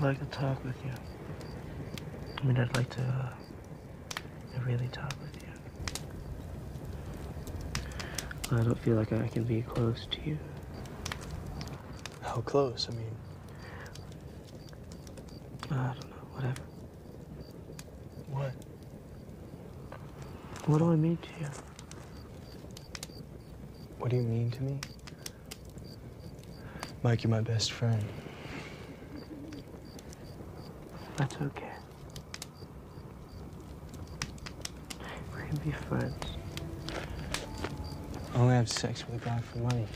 I'd like to talk with you. I mean, I'd like to really talk with you. I don't feel like I can be close to you. How close? I mean... I don't know, whatever. What? What do I mean to you? What do you mean to me? Mike, you're my best friend. That's okay. We can be friends. I only have sex with a guy for money.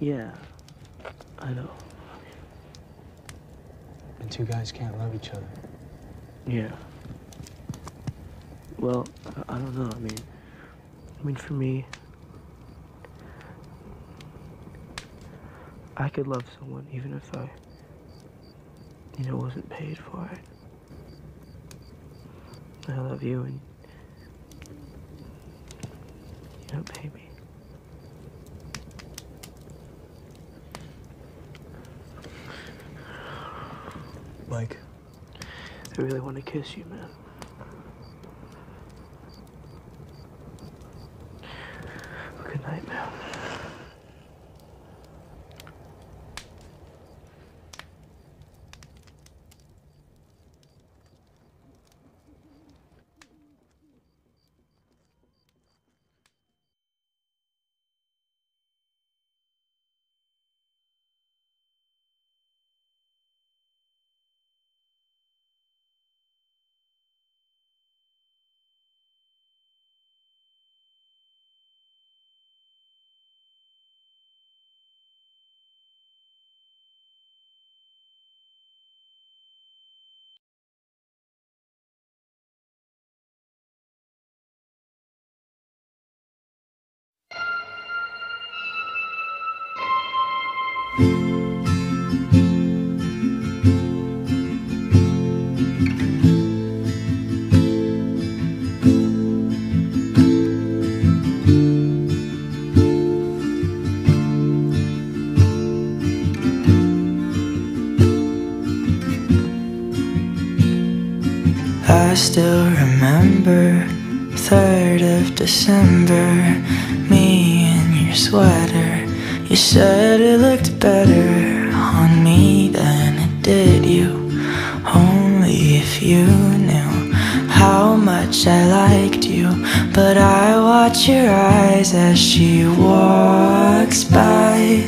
Yeah, I know. And two guys can't love each other. Yeah. Well, I don't know. I mean, for me, I could love someone even if I, wasn't paid for it. I love you and you don't pay me. Mike. I really want to kiss you, man. Good night, man. I still remember 3rd of December, me in your sweater. You said it looked better on me than it did you. Only if you knew how much I liked you. But I watch your eyes as she walks by.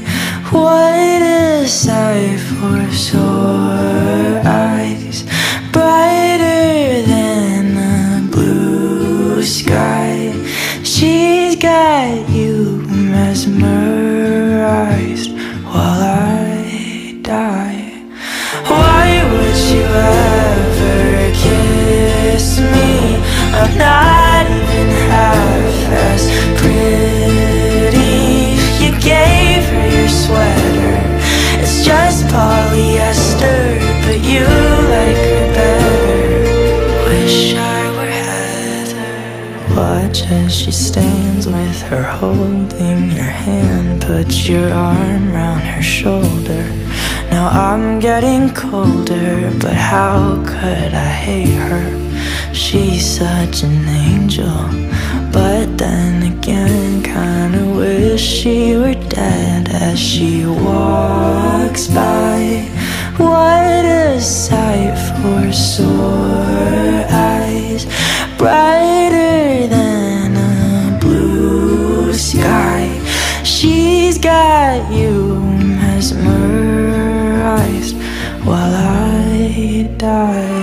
What a sight for sore eyes, brighter than the blue sky. She's got you mesmerized while I die. Why would you ever kiss me? I'm not even half as pretty. You gave her your sweater, it's just polyester, but you like her better. Wish I were Heather. Watch as she stands with her holding your hand. Put your arm round her shoulder. Now I'm getting colder, but how could I hate her? She's such an angel, but then again kinda wish she were dead. As she walks by, what a sight for sore eyes, brighter than a blue sky. She's got you mesmerized while I die.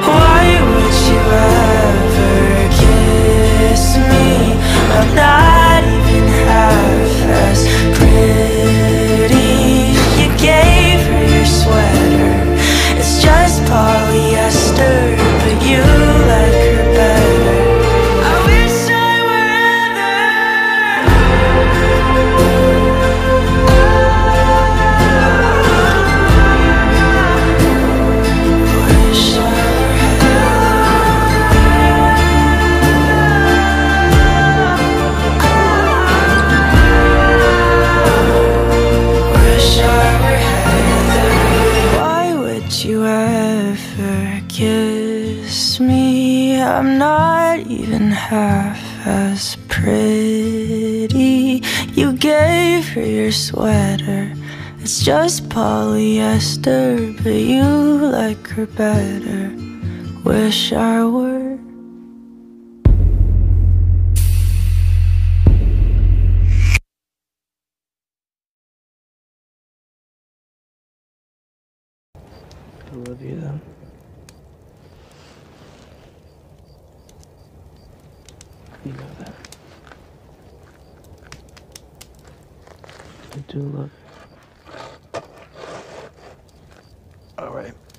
Why would you ever kiss me? I'm not even half as pretty. You gave her your sweater, it's just polyester, but you like her better. I'm not even half as pretty. You gave her your sweater, it's just polyester, but you like her better. Wish I were. I love you though. You know that. I do love you. All right.